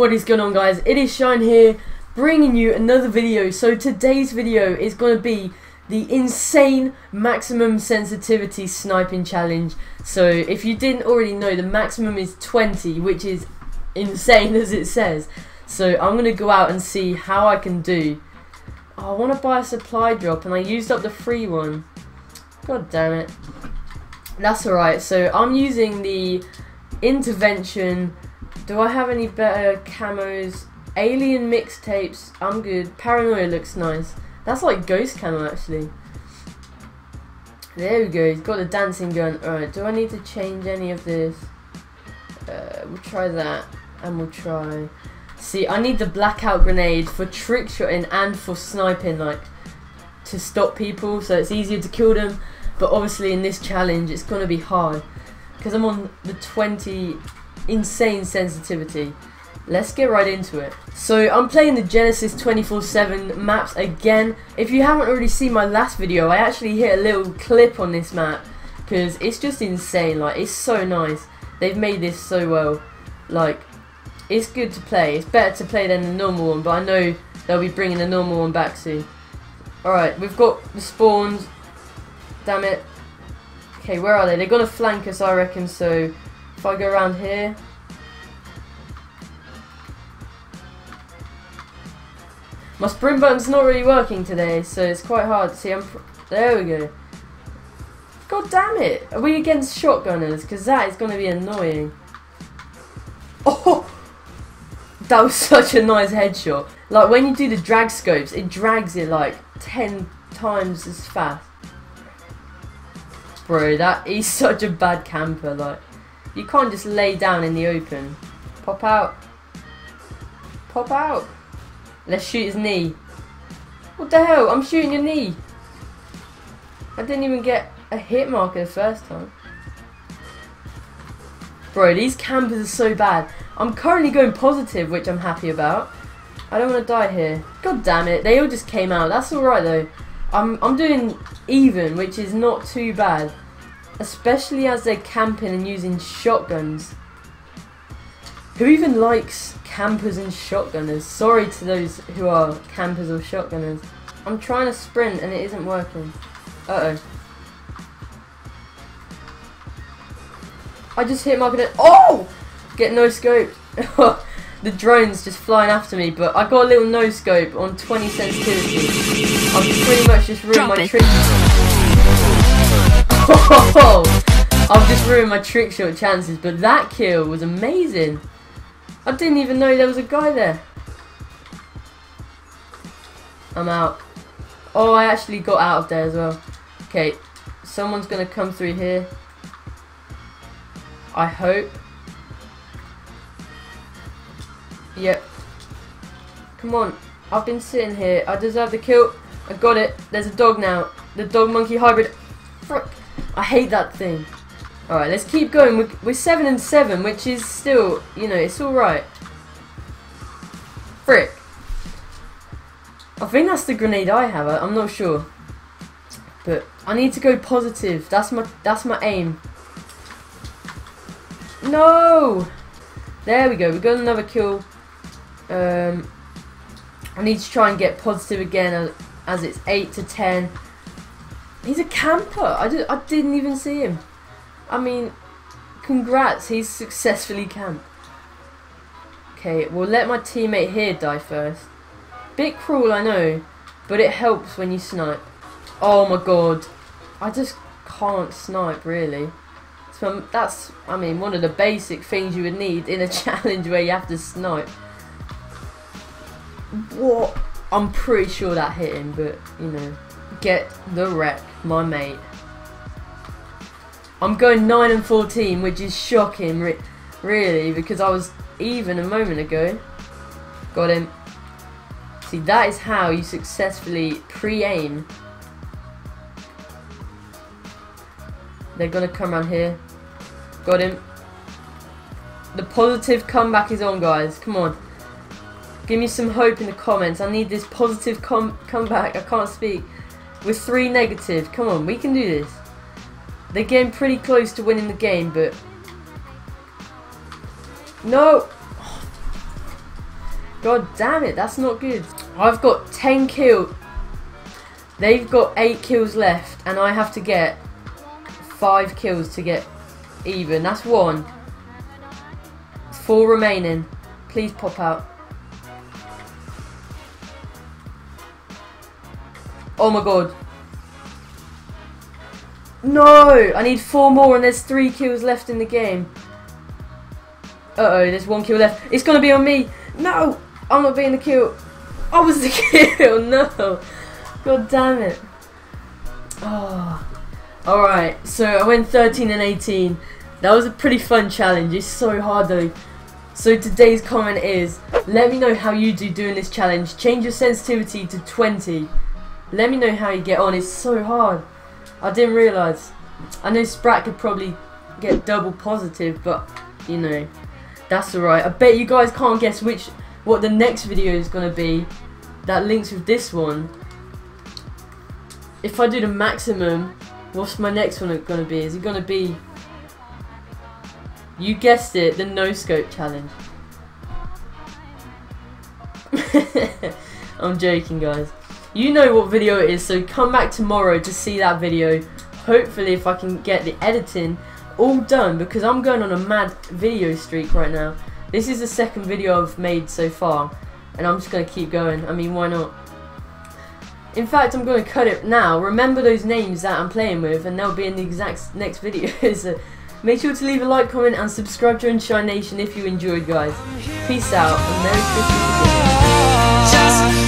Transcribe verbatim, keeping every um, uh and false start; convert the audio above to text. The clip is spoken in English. What is going on, guys? It is Shine here, bringing you another video. So today's video is going to be the insane maximum sensitivity sniping challenge. So if you didn't already know, the maximum is twenty, which is insane as it says. So I'm going to go out and see how I can do. Oh, I want to buy a supply drop and I used up the free one. God damn it. That's alright. So I'm using the intervention. Do I have any better camos? Alien mixtapes, I'm good. Paranoia looks nice. That's like ghost camo actually. There we go, he's got a dancing gun. Alright, do I need to change any of this? Uh, we'll try that and we'll try. See, I need the blackout grenade for trick shotting and for sniping, like to stop people so it's easier to kill them. But obviously in this challenge it's going to be hard because I'm on the twenty insane sensitivity. Let's get right into it. So I'm playing the Genesis twenty-four seven maps again. If you haven't already seen my last video, I actually hit a little clip on this map because it's just insane. Like, it's so nice. They've made this so well. Like, it's good to play. It's better to play than the normal one, but I know they'll be bringing the normal one back soon. Alright, we've got the spawns. Damn it. Okay, where are they? They're gonna flank us, I reckon, so if I go around here. My sprint button's not really working today, so it's quite hard. See, I'm... Pr there we go. God damn it! Are we against shotgunners? Because that is going to be annoying. Oh! That was such a nice headshot. Like, when you do the drag scopes, it drags it like ten times as fast. Bro, that is such a bad camper, like. You can't just lay down in the open. Pop out. Pop out. Let's shoot his knee. What the hell? I'm shooting your knee. I didn't even get a hit marker the first time. Bro, these campers are so bad. I'm currently going positive, which I'm happy about. I don't want to die here. God damn it. They all just came out. That's alright though. I'm, I'm doing even, which is not too bad. Especially as they're camping and using shotguns. Who even likes campers and shotgunners? Sorry to those who are campers or shotgunners. I'm trying to sprint and it isn't working. Uh-oh. I just hit my... Oh! Get no scope. The drone's just flying after me, but I got a little no scope on twenty sensitivity. I've pretty much just ruined Drop my it. trick. Oh, I've just ruined my trick shot chances, but that kill was amazing. I didn't even know there was a guy there. I'm out. Oh, I actually got out of there as well. Okay, someone's gonna come through here. I hope. Yep. Come on. I've been sitting here. I deserve the kill. I got it. There's a dog now. The dog monkey hybrid. Frick. I hate that thing. Alright, let's keep going. We're, we're seven and seven, which is still, you know, it's alright. Frick. I think that's the grenade I have. I, I'm not sure. But I need to go positive. That's my, that's my aim. No! There we go. We got another kill. Um, I need to try and get positive again as it's eight to ten. He's a camper. I, did, I didn't even see him. I mean, congrats. He's successfully camped. Okay, we'll let my teammate here die first. Bit cruel, I know, but it helps when you snipe. Oh my god. I just can't snipe, really. So that's, I mean, one of the basic things you would need in a challenge where you have to snipe. What? I'm pretty sure that hit him, but, you know. Get the wreck, my mate. I'm going nine and fourteen, which is shocking, re really, because I was even a moment ago. Got him. See, that is how you successfully pre-aim. They're going to come around here. Got him. The positive comeback is on, guys. Come on. Give me some hope in the comments. I need this positive com comeback. I can't speak. We're three negative. Come on, we can do this. They're getting pretty close to winning the game, but... No! God damn it, that's not good. I've got ten kills. They've got eight kills left, and I have to get five kills to get even. That's one. Four remaining. Please pop out. Oh my god. No! I need four more and there's three kills left in the game. Uh-oh, there's one kill left. It's gonna be on me. No! I'm not being the kill. I was the kill. No. God damn it. Oh. Alright, so I went thirteen and eighteen. That was a pretty fun challenge. It's so hard though. So today's comment is, let me know how you do doing this challenge. Change your sensitivity to twenty. Let me know how you get on. It's so hard. I didn't realise. I know Sprat could probably get double positive, but you know, that's alright. I bet you guys can't guess which what the next video is gonna be that links with this one. If I do the maximum, what's my next one gonna be? Is it gonna be, you guessed it, the no scope challenge? I'm joking, guys. You know what video it is, so come back tomorrow to see that video. Hopefully if I can get the editing all done, because I'm going on a mad video streak right now. This is the second video I've made so far, and I'm just going to keep going. I mean, why not? In fact, I'm going to cut it now. Remember those names that I'm playing with, and they'll be in the exact next video. So make sure to leave a like, comment, and subscribe to ShineNation if you enjoyed, guys. Peace out, and Merry Christmas again.